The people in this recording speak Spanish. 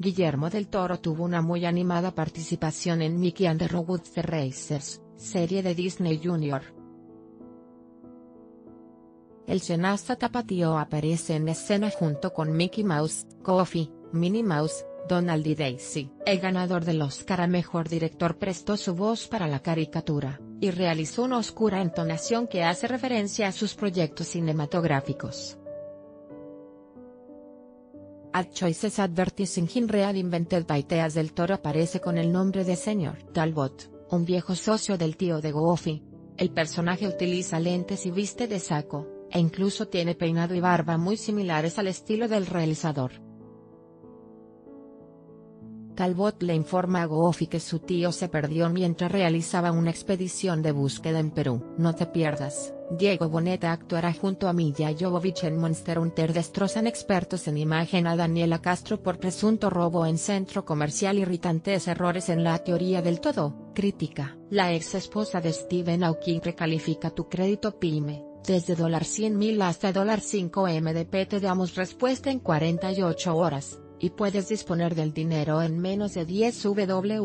Guillermo del Toro tuvo una muy animada participación en Mickey and the Roadster Racers, serie de Disney Junior. El cineasta tapatío aparece en escena junto con Mickey Mouse, Goofy, Minnie Mouse, Donald y Daisy. El ganador del Oscar a Mejor Director prestó su voz para la caricatura, y realizó una oscura entonación que hace referencia a sus proyectos cinematográficos. Ad Choices Advertising in Real Invented by Teas del Toro aparece con el nombre de Señor Talbot, un viejo socio del tío de Goofy. El personaje utiliza lentes y viste de saco, e incluso tiene peinado y barba muy similares al estilo del realizador. Talbot le informa a Goofy que su tío se perdió mientras realizaba una expedición de búsqueda en Perú. No te pierdas, Diego Boneta actuará junto a Milla Jovovich en Monster Hunter. Destrozan expertos en imagen a Daniela Castro por presunto robo en centro comercial. Irritantes errores en la teoría del todo, crítica. La ex esposa de Steven Hawking recalifica tu crédito PYME, desde $100.000 hasta $5.000. Te damos respuesta en 48 horas. Y puedes disponer del dinero en menos de 10 www.premo.mx.